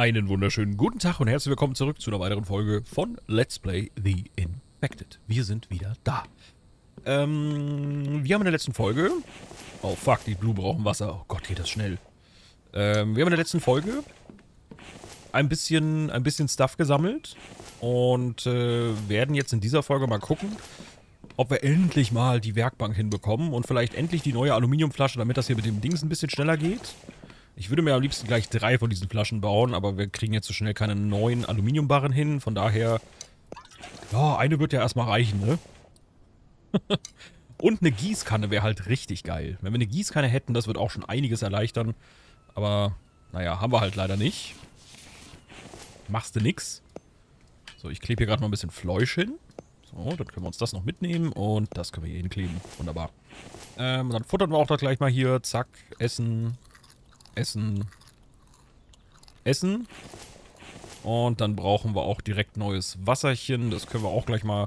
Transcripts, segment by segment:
Einen wunderschönen guten Tag und herzlich willkommen zurück zu einer weiteren Folge von Let's Play The Infected. Wir sind wieder da. Wir haben in der letzten Folge... Oh fuck, die Blue brauchen Wasser. Oh Gott, geht das schnell. Wir haben in der letzten Folge ein bisschen Stuff gesammelt und werden jetzt in dieser Folge mal gucken, ob wir endlich mal die Werkbank hinbekommen und vielleicht endlich die neue Aluminiumflasche, damit das hier mit dem Dings ein bisschen schneller geht. Ich würde mir am liebsten gleich 3 von diesen Flaschen bauen, aber wir kriegen jetzt so schnell keine neuen Aluminiumbarren hin. Von daher, ja, eine wird ja erstmal reichen, ne? Und eine Gießkanne wäre halt richtig geil. Wenn wir eine Gießkanne hätten, das wird auch schon einiges erleichtern. Aber, naja, haben wir halt leider nicht. Machst du nix. So, ich klebe hier gerade mal ein bisschen Fleusch hin. So, dann können wir uns das noch mitnehmen und das können wir hier hinkleben. Wunderbar. Dann futtern wir auch da gleich mal hier. Zack, Essen... Essen. Und dann brauchen wir auch direkt neues Wasserchen. Das können wir auch gleich mal...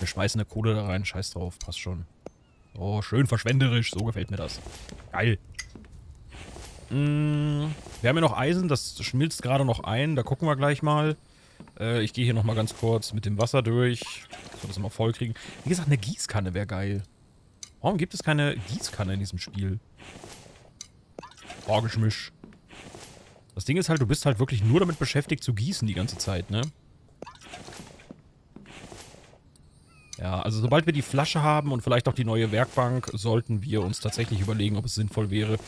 Wir schmeißen eine Kohle da rein. Scheiß drauf. Passt schon. Oh, schön verschwenderisch. So gefällt mir das. Geil. Wir haben hier noch Eisen. Das schmilzt gerade noch ein. Da gucken wir gleich mal. Ich gehe hier nochmal ganz kurz mit dem Wasser durch. Dass wir das mal voll kriegen. Wie gesagt, eine Gießkanne wäre geil. Warum gibt es keine Gießkanne in diesem Spiel? Orgeschmisch. Das Ding ist halt, du bist halt wirklich nur damit beschäftigt zu gießen die ganze Zeit, ne? Ja, also sobald wir die Flasche haben und vielleicht auch die neue Werkbank, sollten wir uns tatsächlich überlegen, ob es sinnvoll wäre,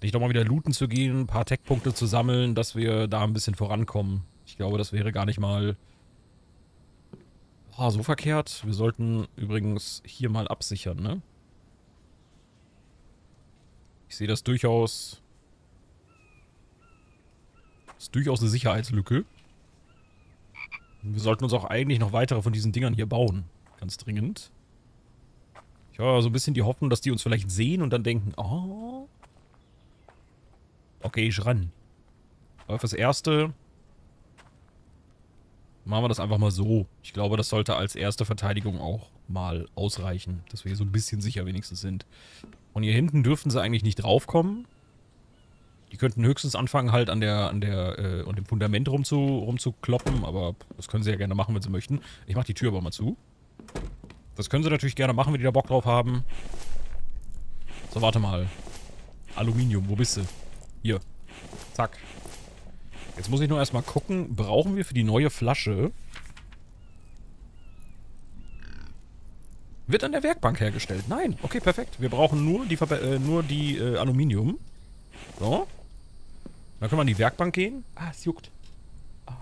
nicht nochmal wieder looten zu gehen, ein paar Tech-Punkte zu sammeln, dass wir da ein bisschen vorankommen. Ich glaube, das wäre gar nicht mal so verkehrt. Wir sollten übrigens hier mal absichern, ne? Ich sehe das durchaus... Das ist durchaus eine Sicherheitslücke. Wir sollten uns auch eigentlich noch weitere von diesen Dingern hier bauen. Ganz dringend. Ich habe so ein bisschen die Hoffnung, dass die uns vielleicht sehen und dann denken, oh, okay, ich ran. Aber fürs Erste machen wir das einfach mal so. Ich glaube, das sollte als erste Verteidigung auch mal ausreichen, dass wir hier so ein bisschen sicher wenigstens sind. Und hier hinten dürften sie eigentlich nicht draufkommen. Die könnten höchstens anfangen, halt an dem Fundament rumzukloppen, aber das können sie ja gerne machen, wenn sie möchten. Ich mache die Tür aber mal zu. Das können sie natürlich gerne machen, wenn die da Bock drauf haben. So, warte mal. Aluminium, wo bist du? Hier. Zack. Jetzt muss ich nur erstmal gucken, brauchen wir für die neue Flasche... Wird an der Werkbank hergestellt. Nein. Okay, perfekt. Wir brauchen nur die Aluminium. So. Dann können wir an die Werkbank gehen. Ah, es juckt. Ah.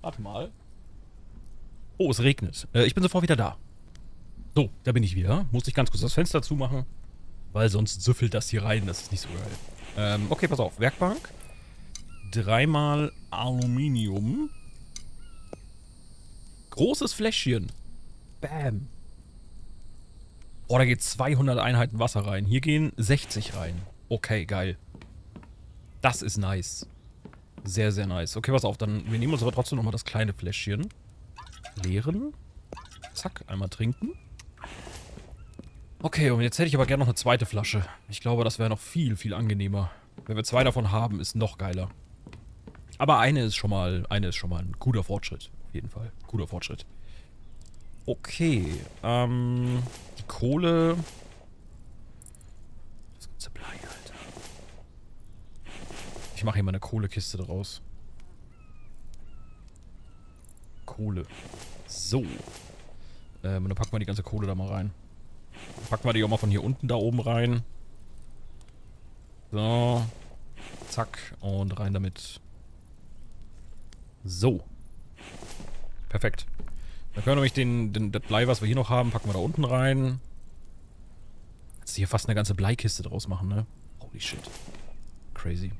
Warte mal. Oh, es regnet. Ich bin sofort wieder da. So, da bin ich wieder. Musste ich ganz kurz das Fenster zumachen, weil sonst süffelt das hier rein. Das ist nicht so geil. Okay, pass auf. Werkbank. 3 mal Aluminium. Großes Fläschchen. Bam. Oh, da geht 200 Einheiten Wasser rein. Hier gehen 60 rein. Okay, geil. Das ist nice. Sehr, sehr nice. Okay, pass auf, dann wir nehmen uns aber trotzdem nochmal das kleine Fläschchen. Leeren. Zack, einmal trinken. Okay, und jetzt hätte ich aber gerne noch eine zweite Flasche. Ich glaube, das wäre noch viel, viel angenehmer. Wenn wir 2 davon haben, ist noch geiler. Aber eine ist schon mal ein guter Fortschritt. Auf jeden Fall. Guter Fortschritt. Okay, die Kohle... Das ganze Blei, Alter. Ich mache hier mal eine Kohlekiste draus. Kohle. So. Dann packen wir die ganze Kohle da mal rein. Dann packen wir die auch mal von hier unten da oben rein. So. Zack. Und rein damit. So. Perfekt. Dann können wir nämlich das Blei, was wir hier noch haben, packen wir da unten rein. Jetzt hier fast eine ganze Bleikiste draus machen, ne? Holy shit. Crazy.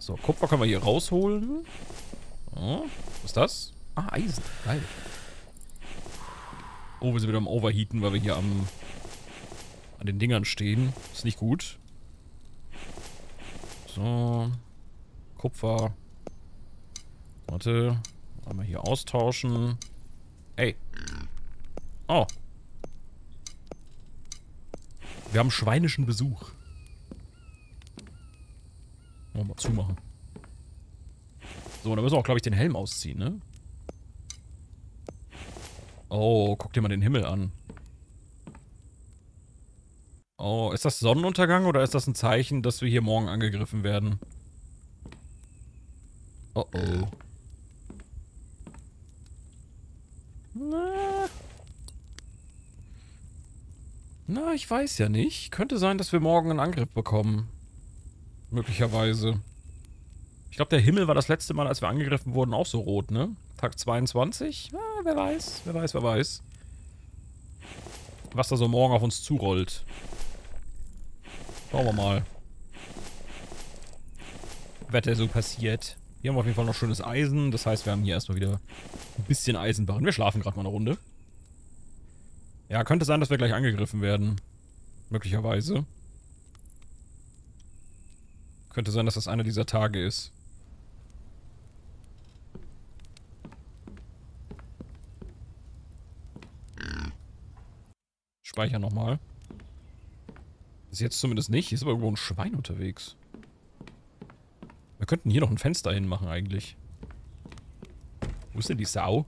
So, Kupfer können wir hier rausholen. Oh, was ist das? Ah, Eisen. Geil. Oh, wir sind wieder am Overheaten, weil wir hier an den Dingern stehen. Ist nicht gut. So. Kupfer. Warte. Einmal hier austauschen. Ey. Oh. Wir haben schweinischen Besuch. Nochmal zumachen. So, dann müssen wir auch, glaube ich, den Helm ausziehen, ne? Oh, guck dir mal den Himmel an. Oh, ist das Sonnenuntergang oder ist das ein Zeichen, dass wir hier morgen angegriffen werden? Oh oh. Na, ich weiß ja nicht. Könnte sein, dass wir morgen einen Angriff bekommen. Möglicherweise. Ich glaube, der Himmel war das letzte Mal, als wir angegriffen wurden, auch so rot, ne? Tag 22? Ah, wer weiß, wer weiß, wer weiß. Was da so morgen auf uns zurollt. Schauen wir mal. Wetter so passiert. Hier haben wir auf jeden Fall noch schönes Eisen. Das heißt, wir haben hier erstmal wieder ein bisschen Eisenbarren. Wir schlafen gerade mal eine Runde. Ja, könnte sein, dass wir gleich angegriffen werden. Möglicherweise. Könnte sein, dass das einer dieser Tage ist. Speichern nochmal. Ist jetzt zumindest nicht. Hier ist aber irgendwo ein Schwein unterwegs. Wir könnten hier noch ein Fenster hinmachen eigentlich. Wo ist denn die Sau?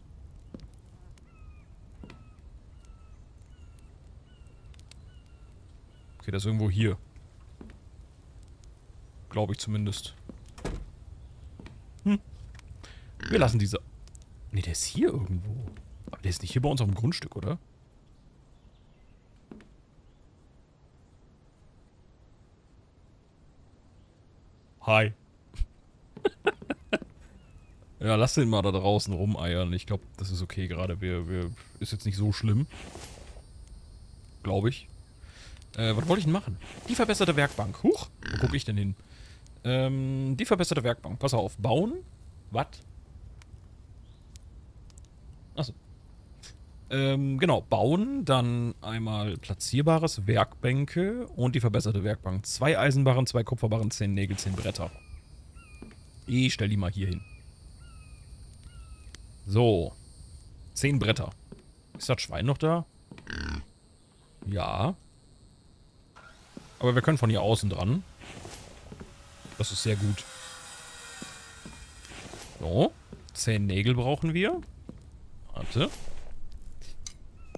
Okay, das ist irgendwo hier. Glaube ich zumindest. Hm. Wir lassen diese... Ne, der ist hier irgendwo. Aber der ist nicht hier bei uns auf dem Grundstück, oder? Hi. Ja, lass den mal da draußen rumeiern. Ich glaube, das ist okay gerade. Ist jetzt nicht so schlimm. Glaube ich. Was wollte ich denn machen? Die verbesserte Werkbank. Huch, wo gucke ich denn hin? Die verbesserte Werkbank. Pass auf, bauen. Was? Achso. Genau, bauen. Dann einmal platzierbares, Werkbänke und die verbesserte Werkbank. 2 Eisenbarren, 2 Kupferbarren, 10 Nägel, 10 Bretter. Ich stell die mal hier hin. So. 10 Bretter. Ist das Schwein noch da? Ja. Aber wir können von hier außen dran. Das ist sehr gut. So. 10 Nägel brauchen wir. Warte.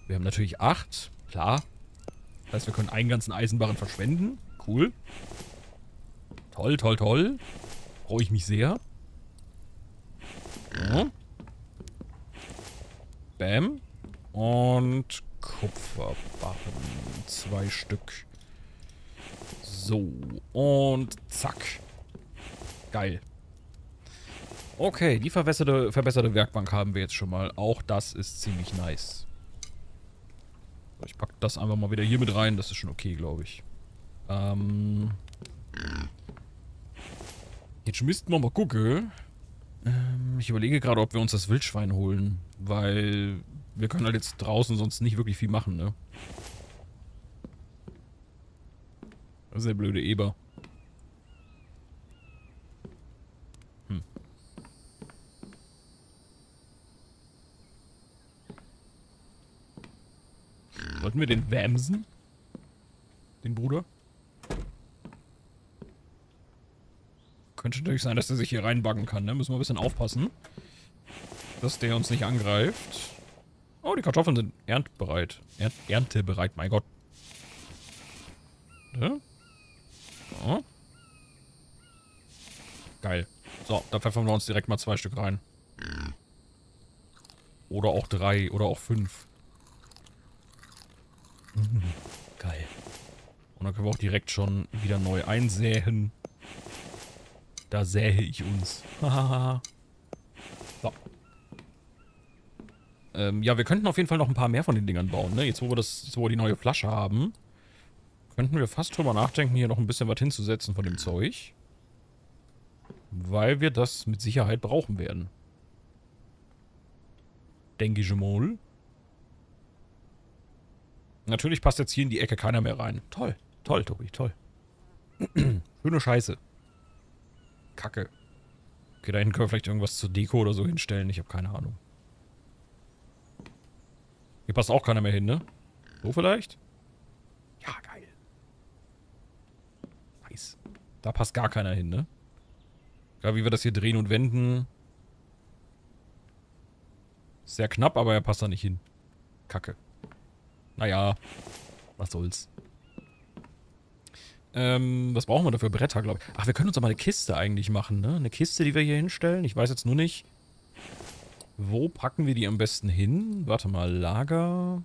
Wir haben natürlich 8. Klar. Das heißt, wir können einen ganzen Eisenbarren verschwenden. Cool. Toll, toll, toll. Freue ich mich sehr. So. Bam. Und Kupferbarren. 2 Stück. So, und zack. Geil. Okay, die verbesserte Werkbank haben wir jetzt schon mal. Auch das ist ziemlich nice. Ich packe das einfach mal wieder hier mit rein. Das ist schon okay, glaube ich. Jetzt müssten wir mal gucken. Ich überlege gerade, ob wir uns das Wildschwein holen. Weil wir können halt jetzt draußen sonst nicht wirklich viel machen, ne? Das ist der blöde Eber. Hm. Wollten wir den wamsen? Den Bruder? Könnte natürlich sein, dass der sich hier reinbuggen kann, ne? Müssen wir ein bisschen aufpassen. Dass der uns nicht angreift. Oh, die Kartoffeln sind erntbereit. Erntebereit, mein Gott. Ne? So. Geil. So, da pfeffern wir uns direkt mal 2 Stück rein. Oder auch 3 oder auch 5. Geil. Und dann können wir auch direkt schon wieder neu einsäen. Da sähe ich uns. So. Ja, wir könnten auf jeden Fall noch ein paar mehr von den Dingern bauen, ne? Jetzt, wo wir die neue Flasche haben. Könnten wir fast drüber nachdenken, hier noch ein bisschen was hinzusetzen von dem Zeug. Weil wir das mit Sicherheit brauchen werden. Denke ich mal. Natürlich passt jetzt hier in die Ecke keiner mehr rein. Toll. Toll, Tobi. Toll. Schöne Scheiße. Kacke. Okay, da hinten können wir vielleicht irgendwas zur Deko oder so hinstellen. Ich habe keine Ahnung. Hier passt auch keiner mehr hin, ne? So vielleicht? Ja, geil. Da passt gar keiner hin, ne? Egal, wie wir das hier drehen und wenden. Sehr knapp, aber er passt da nicht hin. Kacke. Naja, was soll's. Was brauchen wir dafür? Bretter, glaube ich. Ach, wir können uns doch mal eine Kiste eigentlich machen, ne? Eine Kiste, die wir hier hinstellen. Ich weiß jetzt nur nicht, wo packen wir die am besten hin? Warte mal, Lager.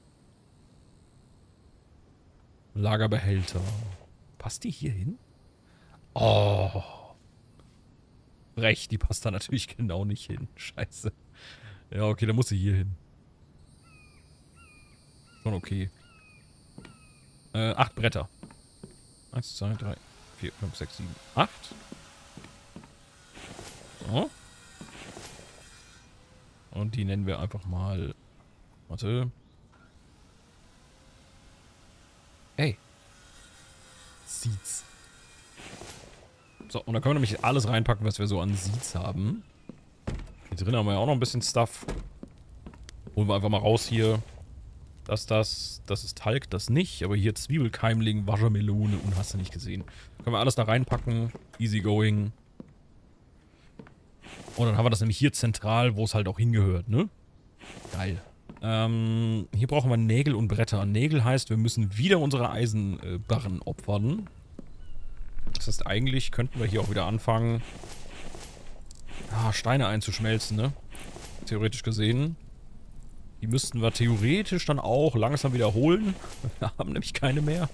Lagerbehälter. Passt die hier hin? Oh. Brech, die passt da natürlich genau nicht hin. Scheiße. Ja, okay, dann muss sie hier hin. Schon okay. 8 Bretter. 1, 2, 3, 4, 5, 6, 7, 8. So. Und die nennen wir einfach mal... Warte. Ey. Seeds. So, und da können wir nämlich alles reinpacken, was wir so an Seeds haben. Hier drin haben wir ja auch noch ein bisschen Stuff. Holen wir einfach mal raus hier. Das ist Talg, das nicht. Aber hier Zwiebelkeimling, Wassermelone und hast du nicht gesehen. Können wir alles da reinpacken. Easy going. Und dann haben wir das nämlich hier zentral, wo es halt auch hingehört, ne? Geil. Hier brauchen wir Nägel und Bretter. Nägel heißt, wir müssen wieder unsere Eisenbarren opfern. Das heißt, eigentlich könnten wir hier auch wieder anfangen, Steine einzuschmelzen, ne? Theoretisch gesehen. Die müssten wir theoretisch dann auch langsam wiederholen. Wir haben nämlich keine mehr.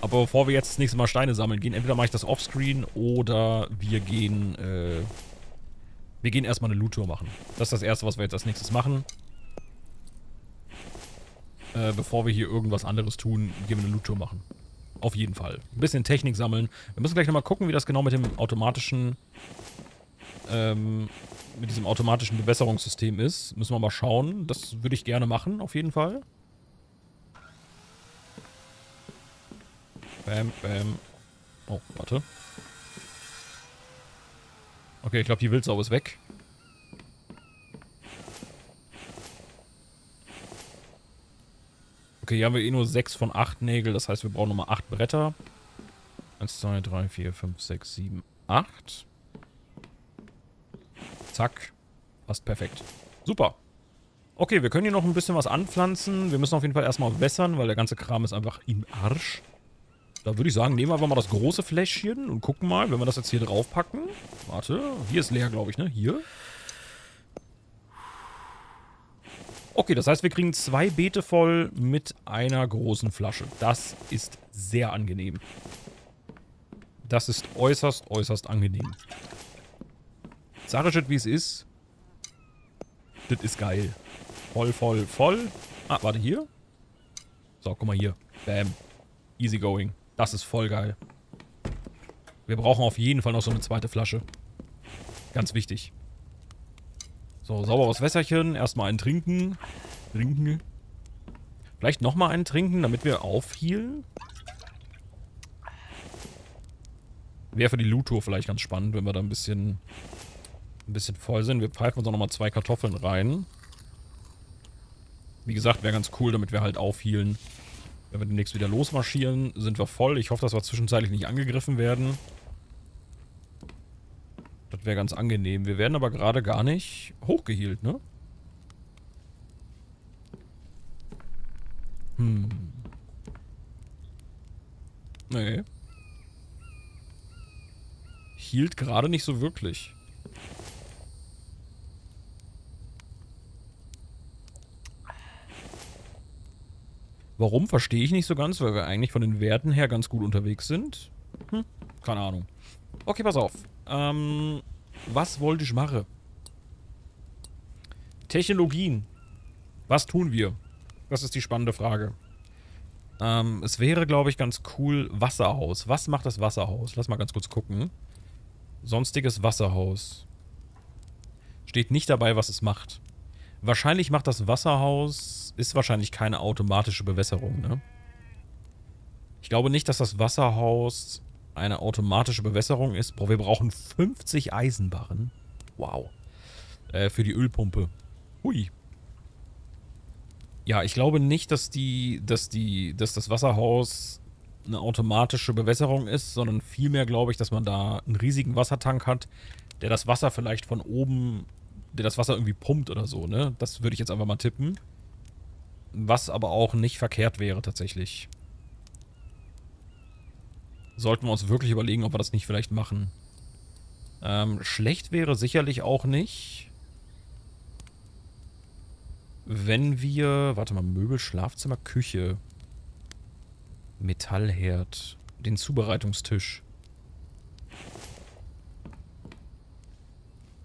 Aber bevor wir jetzt das nächste Mal Steine sammeln gehen, entweder mache ich das offscreen oder wir gehen, erstmal eine Loot-Tour machen. Das ist das Erste, was wir jetzt als nächstes machen. Bevor wir hier irgendwas anderes tun, gehen wir eine Loot-Tour machen. Auf jeden Fall. Ein bisschen Technik sammeln. Wir müssen gleich nochmal gucken, wie das genau mit dem automatischen, Bewässerungssystem ist. Müssen wir mal schauen. Das würde ich gerne machen, auf jeden Fall. Bam, bam. Oh, warte. Okay, ich glaube, die Wildsau ist weg. Okay, hier haben wir eh nur 6 von 8 Nägel. Das heißt, wir brauchen nochmal 8 Bretter. 1, 2, 3, 4, 5, 6, 7, 8. Zack. Passt perfekt. Super. Okay, wir können hier noch ein bisschen was anpflanzen. Wir müssen auf jeden Fall erstmal wässern, weil der ganze Kram ist einfach im Arsch. Da würde ich sagen, nehmen wir einfach mal das große Fläschchen und gucken mal, wenn wir das jetzt hier draufpacken. Warte, hier ist leer, glaube ich, ne? Hier. Okay, das heißt, wir kriegen 2 Beete voll mit einer großen Flasche. Das ist sehr angenehm. Das ist äußerst, äußerst angenehm. Sag ich, wie es ist. Das ist geil. Voll, voll, voll. Ah, warte, hier. So, guck mal hier. Bam. Easy going. Das ist voll geil. Wir brauchen auf jeden Fall noch so eine zweite Flasche. Ganz wichtig. So, sauberes Wässerchen. Erstmal einen trinken. Vielleicht nochmal einen trinken, damit wir aufhielen. Wäre für die Loot-Tour vielleicht ganz spannend, wenn wir da ein bisschen voll sind. Wir pfeifen uns auch nochmal 2 Kartoffeln rein. Wie gesagt, wäre ganz cool, damit wir halt aufhielen. Wenn wir demnächst wieder losmarschieren, sind wir voll. Ich hoffe, dass wir zwischenzeitlich nicht angegriffen werden. Das wäre ganz angenehm. Wir werden aber gerade gar nicht hochgehielt, ne? Hm. Nee. Hielt gerade nicht so wirklich. Warum, verstehe ich nicht so ganz, weil wir eigentlich von den Werten her ganz gut unterwegs sind. Hm, keine Ahnung. Okay, pass auf. Was wollte ich machen? Technologien. Was tun wir? Das ist die spannende Frage. Es wäre, glaube ich, ganz cool, Wasserhaus. Was macht das Wasserhaus? Lass mal ganz kurz gucken. Sonstiges Wasserhaus. Steht nicht dabei, was es macht. Wahrscheinlich macht das Wasserhaus... Ist wahrscheinlich keine automatische Bewässerung, ne? Ich glaube nicht, dass das Wasserhaus eine automatische Bewässerung ist. Boah, wir brauchen 50 Eisenbarren. Wow. Für die Ölpumpe. Hui. Ja, ich glaube nicht, dass das Wasserhaus eine automatische Bewässerung ist, sondern vielmehr glaube ich, dass man da einen riesigen Wassertank hat, der das Wasser vielleicht von oben, der das Wasser irgendwie pumpt oder so, ne? Das würde ich jetzt einfach mal tippen. Was aber auch nicht verkehrt wäre tatsächlich. Sollten wir uns wirklich überlegen, ob wir das nicht vielleicht machen. Schlecht wäre sicherlich auch nicht, wenn wir, warte mal, Möbel, Schlafzimmer, Küche, Metallherd, den Zubereitungstisch.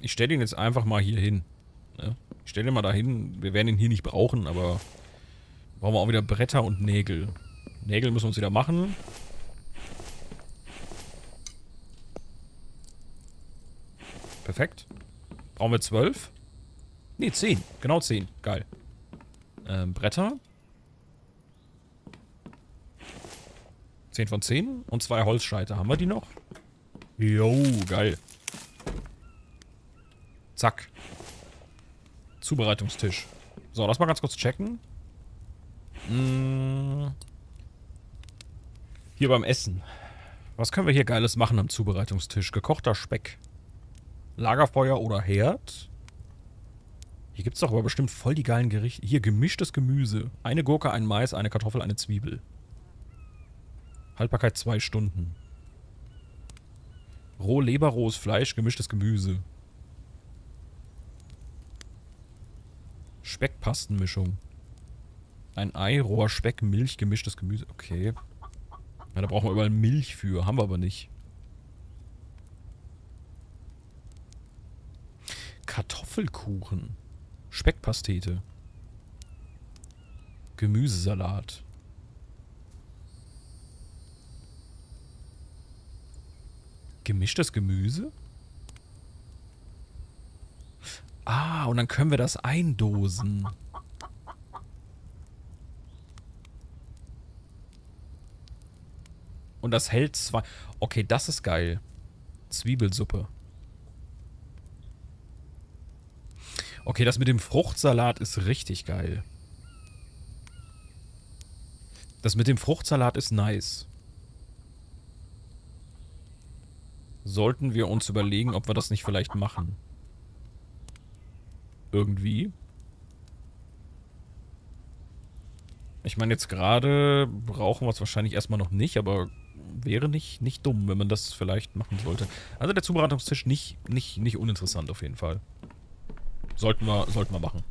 Ich stelle ihn jetzt einfach mal hier hin. Ne? Ich stelle ihn mal da hin. Wir werden ihn hier nicht brauchen, aber brauchen wir auch wieder Bretter und Nägel. Nägel müssen wir uns wieder machen. Perfekt. Brauchen wir 12? Ne, 10. Genau 10. Geil. Bretter. 10 von 10 und 2 Holzscheite. Haben wir die noch? Jo, geil. Zack. Zubereitungstisch. So, lass mal ganz kurz checken. Hier beim Essen. Was können wir hier Geiles machen am Zubereitungstisch? Gekochter Speck. Lagerfeuer oder Herd. Hier gibt es doch aber bestimmt voll die geilen Gerichte. Hier, gemischtes Gemüse. Eine Gurke, ein Mais, eine Kartoffel, eine Zwiebel. Haltbarkeit 2 Stunden. Rohleber, rohes Fleisch, gemischtes Gemüse. Speckpastenmischung. Ein Ei, roher Speck, Milch, gemischtes Gemüse. Okay. Ja, da brauchen wir überall Milch für. Haben wir aber nicht. Kartoffelkuchen. Speckpastete. Gemüsesalat. Gemischtes Gemüse? Ah, und dann können wir das eindosen. Und das hält 2... Okay, das ist geil. Zwiebelsuppe. Okay, das mit dem Fruchtsalat ist richtig geil. Das mit dem Fruchtsalat ist nice. Sollten wir uns überlegen, ob wir das nicht vielleicht machen. Irgendwie. Ich meine, jetzt gerade brauchen wir es wahrscheinlich erstmal noch nicht, aber wäre nicht dumm, wenn man das vielleicht machen sollte. Also der Zubereitungstisch nicht uninteressant auf jeden Fall. Sollten wir machen.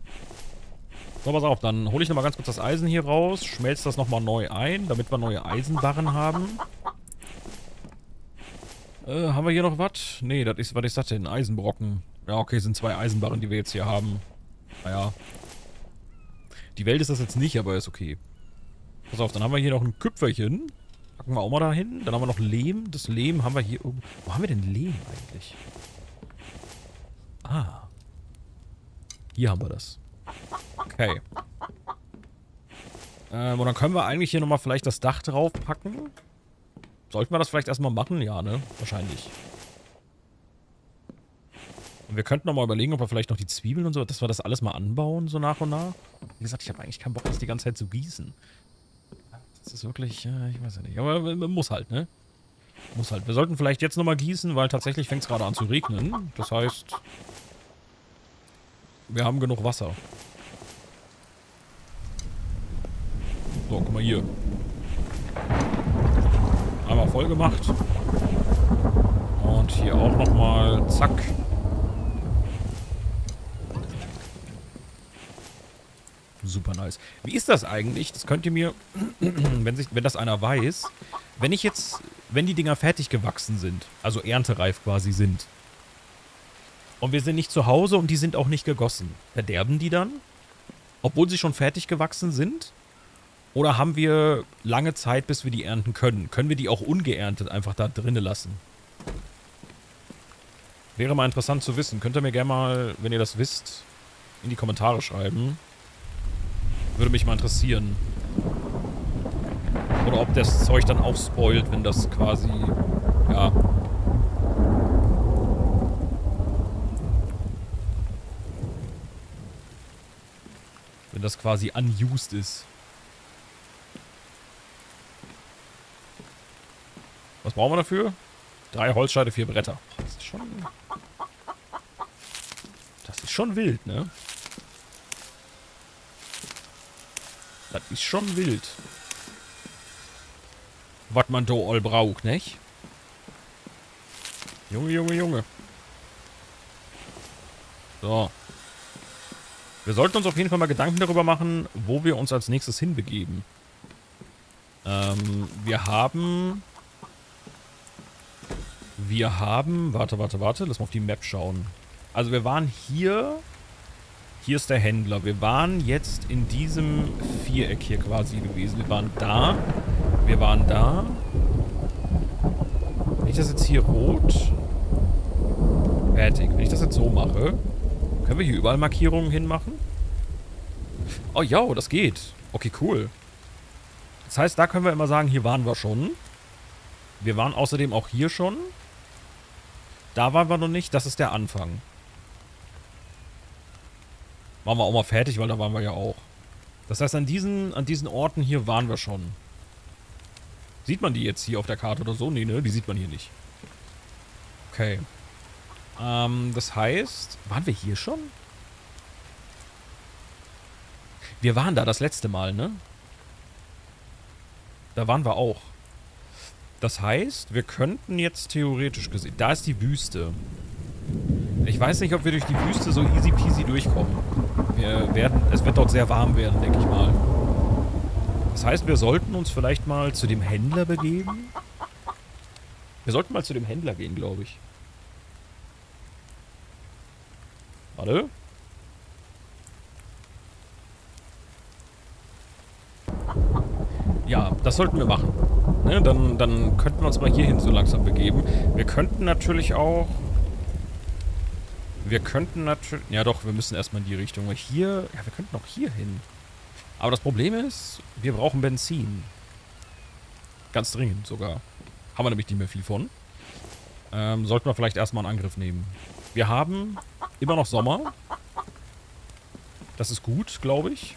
So, pass auf, dann hole ich nochmal ganz kurz das Eisen hier raus, schmelze das nochmal neu ein, damit wir neue Eisenbarren haben. Haben wir hier noch was? Nee, das ist, was ist das denn? Eisenbrocken. Ja, okay, sind 2 Eisenbarren, die wir jetzt hier haben. Naja. Die Welt ist das jetzt nicht, aber ist okay. Pass auf, dann haben wir hier noch ein Küpferchen. Packen wir auch mal da hin. Dann haben wir noch Lehm. Das Lehm haben wir hier irgendwo. Wo haben wir denn Lehm eigentlich? Ah. Hier haben wir das. Okay. Und dann können wir eigentlich hier nochmal vielleicht das Dach draufpacken. Sollten wir das vielleicht erstmal machen? Ja, ne? Wahrscheinlich. Und wir könnten nochmal überlegen, ob wir vielleicht noch die Zwiebeln und so, dass wir das alles mal anbauen, so nach und nach. Wie gesagt, ich habe eigentlich keinen Bock, das die ganze Zeit zu gießen. Das ist wirklich, ich weiß ja nicht. Aber man muss halt, ne? Muss halt. Wir sollten vielleicht jetzt nochmal gießen, weil tatsächlich fängt es gerade an zu regnen. Das heißt... Wir haben genug Wasser. So, guck mal hier. Einmal voll gemacht. Und hier auch nochmal. Zack. Super nice. Wie ist das eigentlich? Das könnt ihr mir, wenn das einer weiß, wenn die Dinger fertig gewachsen sind, also erntereif quasi sind, und wir sind nicht zu Hause und die sind auch nicht gegossen. Verderben die dann? Obwohl sie schon fertig gewachsen sind? Oder haben wir lange Zeit, bis wir die ernten können? Können wir die auch ungeerntet einfach da drinnen lassen? Wäre mal interessant zu wissen. Könnt ihr mir gerne mal, wenn ihr das wisst, in die Kommentare schreiben. Würde mich mal interessieren. Oder ob das Zeug dann auch spoilt, wenn das quasi... Ja... das quasi unused ist. Was brauchen wir dafür? 3 Holzscheite, 4 Bretter. Das ist schon wild, ne? Das ist schon wild. Was man da all braucht, nicht? Junge, Junge, Junge. So. Wir sollten uns auf jeden Fall mal Gedanken darüber machen, wo wir uns als nächstes hinbegeben. Wir haben... Warte. Lass mal auf die Map schauen. Also wir waren hier... Hier ist der Händler. Wir waren jetzt in diesem Viereck hier quasi gewesen. Wir waren da. Wenn ich das jetzt hier rot... Fertig. Wenn ich das jetzt so mache... Können wir hier überall Markierungen hinmachen? Oh ja, das geht. Okay, cool. Das heißt, da können wir immer sagen, hier waren wir schon. Wir waren außerdem auch hier schon. Da waren wir noch nicht. Das ist der Anfang. Machen wir auch mal fertig, weil da waren wir ja auch. Das heißt, an diesen Orten hier waren wir schon. Sieht man die jetzt hier auf der Karte oder so? Nee, ne? Die sieht man hier nicht. Okay. Das heißt... Waren wir hier schon? Wir waren da das letzte Mal, ne? Da waren wir auch. Das heißt, wir könnten jetzt theoretisch gesehen... Da ist die Wüste. Ich weiß nicht, ob wir durch die Wüste so easy peasy durchkommen. Es wird dort sehr warm werden, denke ich mal. Das heißt, wir sollten uns vielleicht mal zu dem Händler begeben. Wir sollten mal zu dem Händler gehen, glaube ich. Warte. Ja, das sollten wir machen. Ne, dann könnten wir uns mal hierhin so langsam begeben. Wir könnten natürlich... Ja doch, wir müssen erstmal in die Richtung. Hier... Ja, wir könnten auch hier hin. Aber das Problem ist, wir brauchen Benzin. Ganz dringend sogar. Haben wir nämlich nicht mehr viel von. Sollten wir vielleicht erstmal einen Angriff nehmen. Wir haben immer noch Sommer. Das ist gut, glaube ich.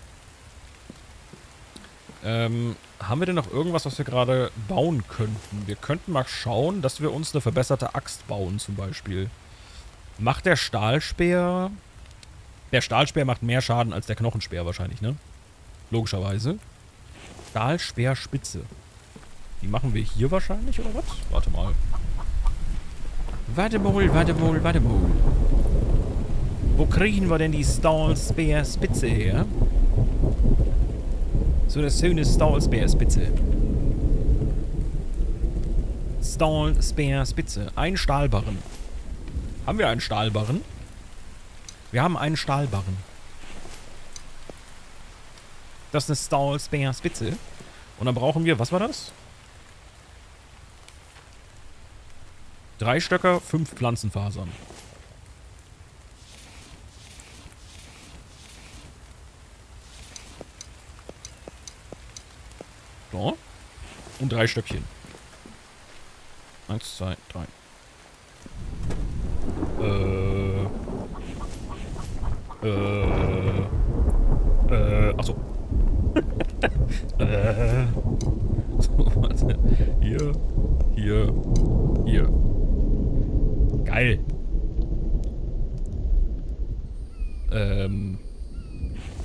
Haben wir denn noch irgendwas, was wir gerade bauen könnten? Wir könnten mal schauen, dass wir uns eine verbesserte Axt bauen zum Beispiel. Macht der Stahlspeer... Der Stahlspeer macht mehr Schaden als der Knochenspeer wahrscheinlich, ne? Logischerweise. Stahlspeerspitze. Die machen wir hier wahrscheinlich, oder was? Warte mal. Wo kriegen wir denn die Stahlspeerspitze her? So eine schöne Stahlspeerspitze. Ein Stahlbarren. Haben wir einen Stahlbarren? Wir haben einen Stahlbarren. Das ist eine Stahlspeerspitze. Und dann brauchen wir... Was war das? 3 Stöcker, 5 Pflanzenfasern. So. Und 3 Stöckchen. 1, 2, 3. Achso. So, warte. Hier. Geil.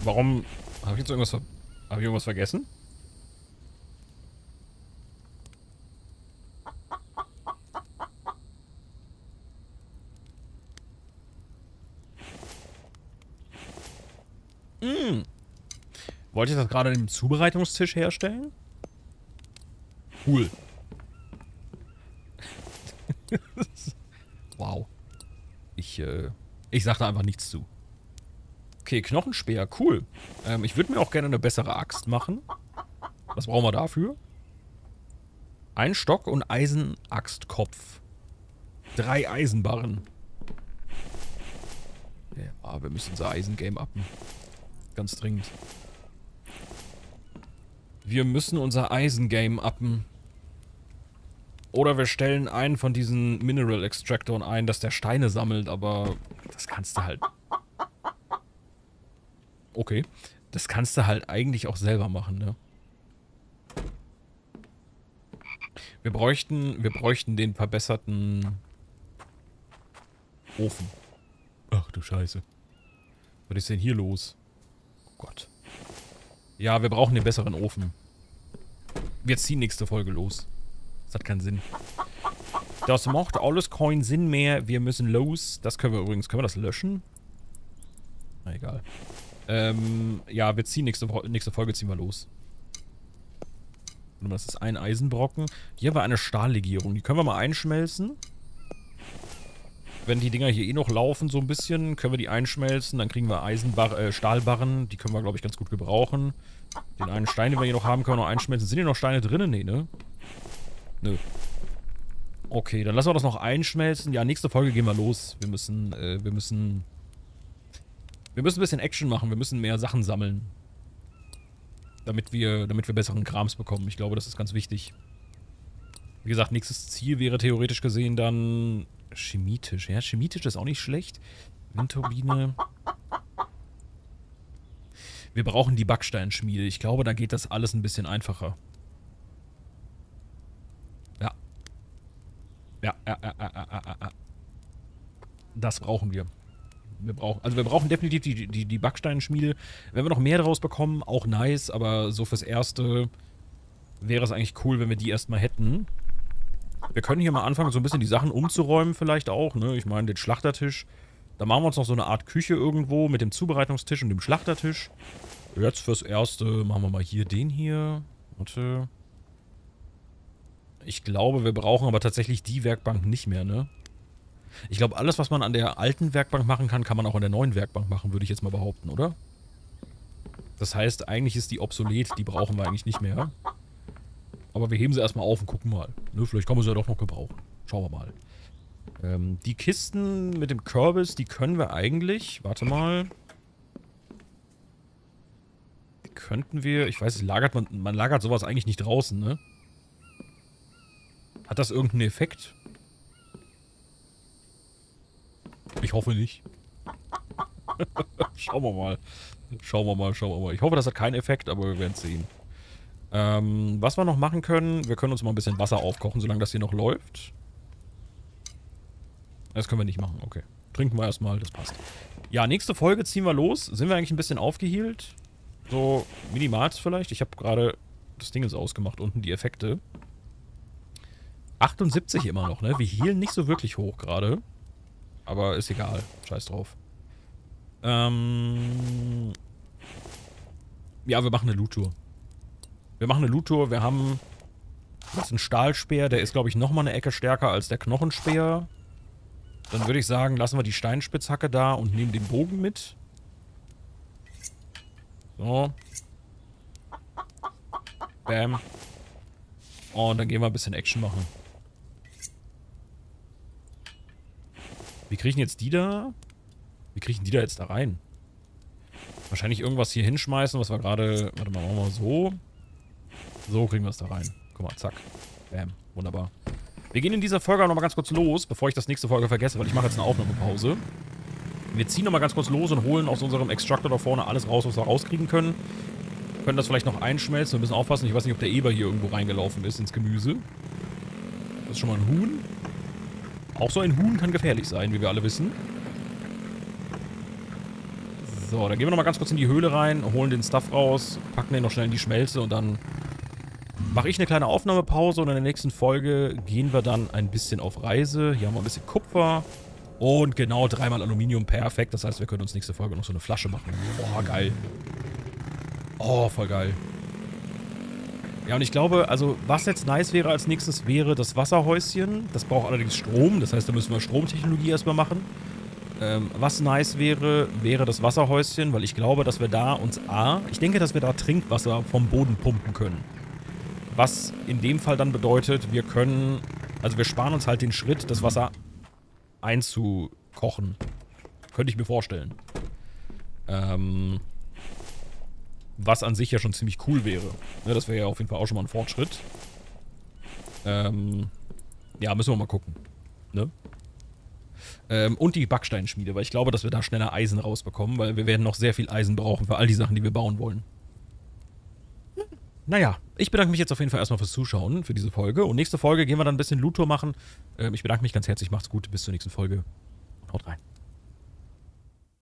Warum... Habe ich jetzt irgendwas... Habe ich irgendwas vergessen? Wollte ich das gerade an dem Zubereitungstisch herstellen? Cool. Wow. Ich sag da einfach nichts zu. Okay, Knochenspeer, cool. Ich würde mir auch gerne eine bessere Axt machen. Was brauchen wir dafür? Ein Stock und Eisenaxtkopf. 3 Eisenbarren. Ja, wir müssen unser Eisengame uppen. Ganz dringend. Wir müssen unser Eisengame uppen. Oder wir stellen einen von diesen Mineral Extractoren ein, dass der Steine sammelt, aber das kannst du halt... Okay. Das kannst du halt eigentlich auch selber machen, ne? Wir bräuchten den verbesserten Ofen. Ach du Scheiße. Was ist denn hier los? Oh Gott. Ja, wir brauchen den besseren Ofen. Wir ziehen nächste Folge los. Das hat keinen Sinn. Das macht alles keinen Sinn mehr. Wir müssen los. Das können wir übrigens. Können wir das löschen? Na egal. Ja, wir ziehen nächste Folge ziehen wir los. Das ist ein Eisenbrocken. Hier haben wir eine Stahllegierung. Die können wir mal einschmelzen. Wenn die Dinger hier eh noch laufen so ein bisschen, können wir die einschmelzen. Dann kriegen wir Stahlbarren. Die können wir, glaube ich, ganz gut gebrauchen. Den einen Stein, den wir hier noch haben, können wir noch einschmelzen. Sind hier noch Steine drinnen? Nee, ne? Nö. Okay, dann lassen wir das noch einschmelzen. Ja, nächste Folge gehen wir los. Wir müssen ein bisschen Action machen. Wir müssen mehr Sachen sammeln. Damit wir besseren Krams bekommen. Ich glaube, das ist ganz wichtig. Wie gesagt, nächstes Ziel wäre theoretisch gesehen dann Chemietisch. Ja, Chemietisch ist auch nicht schlecht. Windturbine. Wir brauchen die Backsteinschmiede. Ich glaube, da geht das alles ein bisschen einfacher. Ja. Ja. Das brauchen wir. Wir brauchen definitiv die Backsteinschmiede. Wenn wir noch mehr draus bekommen, auch nice, aber so fürs Erste wäre es eigentlich cool, wenn wir die erstmal hätten. Wir können hier mal anfangen, so ein bisschen die Sachen umzuräumen vielleicht auch, ne? Ich meine, den Schlachtertisch. Da machen wir uns noch so eine Art Küche irgendwo mit dem Zubereitungstisch und dem Schlachtertisch. Jetzt fürs Erste machen wir mal hier den hier. Warte. Ich glaube, wir brauchen aber tatsächlich die Werkbank nicht mehr, ne? Ich glaube, alles, was man an der alten Werkbank machen kann, kann man auch an der neuen Werkbank machen, würde ich jetzt mal behaupten, oder? Das heißt, eigentlich ist die obsolet, die brauchen wir eigentlich nicht mehr. Aber wir heben sie erstmal auf und gucken mal. Ne, vielleicht kann man sie ja doch noch gebrauchen. Schauen wir mal. Die Kisten mit dem Kürbis, die können wir eigentlich... Warte mal. Könnten wir... Ich weiß nicht, man lagert sowas eigentlich nicht draußen, ne? Hat das irgendeinen Effekt? Ich hoffe nicht. Schauen wir mal. Ich hoffe, das hat keinen Effekt, aber wir werden es sehen. Was wir noch machen können, wir können uns mal ein bisschen Wasser aufkochen, solange das hier noch läuft. Das können wir nicht machen, okay. Trinken wir erstmal, das passt. Ja, nächste Folge ziehen wir los. Sind wir eigentlich ein bisschen aufgehielt? So, minimals vielleicht. Ich habe gerade das Ding jetzt ausgemacht, unten die Effekte. 78 immer noch, ne? Wir hielen nicht so wirklich hoch gerade. Aber ist egal. Scheiß drauf. Ja, wir machen eine Loot-Tour. Wir haben... Das ist ein Stahlspeer. Der ist, glaube ich, nochmal eine Ecke stärker als der Knochenspeer. Dann würde ich sagen, lassen wir die Steinspitzhacke da und nehmen den Bogen mit. So. Bam. Und dann gehen wir ein bisschen Action machen. Wir kriegen jetzt die da. Wir kriegen die da jetzt da rein. Wahrscheinlich irgendwas hier hinschmeißen, was wir gerade... Warte mal, machen wir so. So kriegen wir es da rein. Guck mal, zack. Bam. Wunderbar. Wir gehen in dieser Folge nochmal ganz kurz los, bevor ich das nächste Folge vergesse, weil ich mache jetzt eine Aufnahmepause. Wir ziehen nochmal ganz kurz los und holen aus unserem Extractor da vorne alles raus, was wir rauskriegen können. Wir können das vielleicht noch einschmelzen. Wir müssen aufpassen. Ich weiß nicht, ob der Eber hier irgendwo reingelaufen ist ins Gemüse. Das ist schon mal ein Huhn. Auch so ein Huhn kann gefährlich sein, wie wir alle wissen. So, dann gehen wir nochmal ganz kurz in die Höhle rein, holen den Stuff raus, packen den noch schnell in die Schmelze und dann mache ich eine kleine Aufnahmepause und in der nächsten Folge gehen wir dann ein bisschen auf Reise. Hier haben wir ein bisschen Kupfer und genau 3-mal Aluminium, perfekt. Das heißt, wir können uns nächste Folge noch so eine Flasche machen. Oh, geil. Oh, voll geil. Ja, und ich glaube, also was jetzt nice wäre als nächstes, wäre das Wasserhäuschen. Das braucht allerdings Strom, das heißt, da müssen wir Stromtechnologie erstmal machen. Was nice wäre, wäre das Wasserhäuschen, weil ich glaube, dass wir da uns ich denke, dass wir da Trinkwasser vom Boden pumpen können. Was in dem Fall dann bedeutet, wir können, also wir sparen uns halt den Schritt, das Wasser einzukochen. Könnte ich mir vorstellen. Was an sich ja schon ziemlich cool wäre. Ne, das wäre ja auf jeden Fall auch schon mal ein Fortschritt. Ja, müssen wir mal gucken. Ne? Und die Backsteinschmiede, weil ich glaube, dass wir da schneller Eisen rausbekommen, weil wir werden noch sehr viel Eisen brauchen für all die Sachen, die wir bauen wollen. Naja, ich bedanke mich jetzt auf jeden Fall erstmal fürs Zuschauen, für diese Folge. Und nächste Folge gehen wir dann ein bisschen Loot-Tour machen. Ich bedanke mich ganz herzlich, macht's gut, bis zur nächsten Folge und haut rein.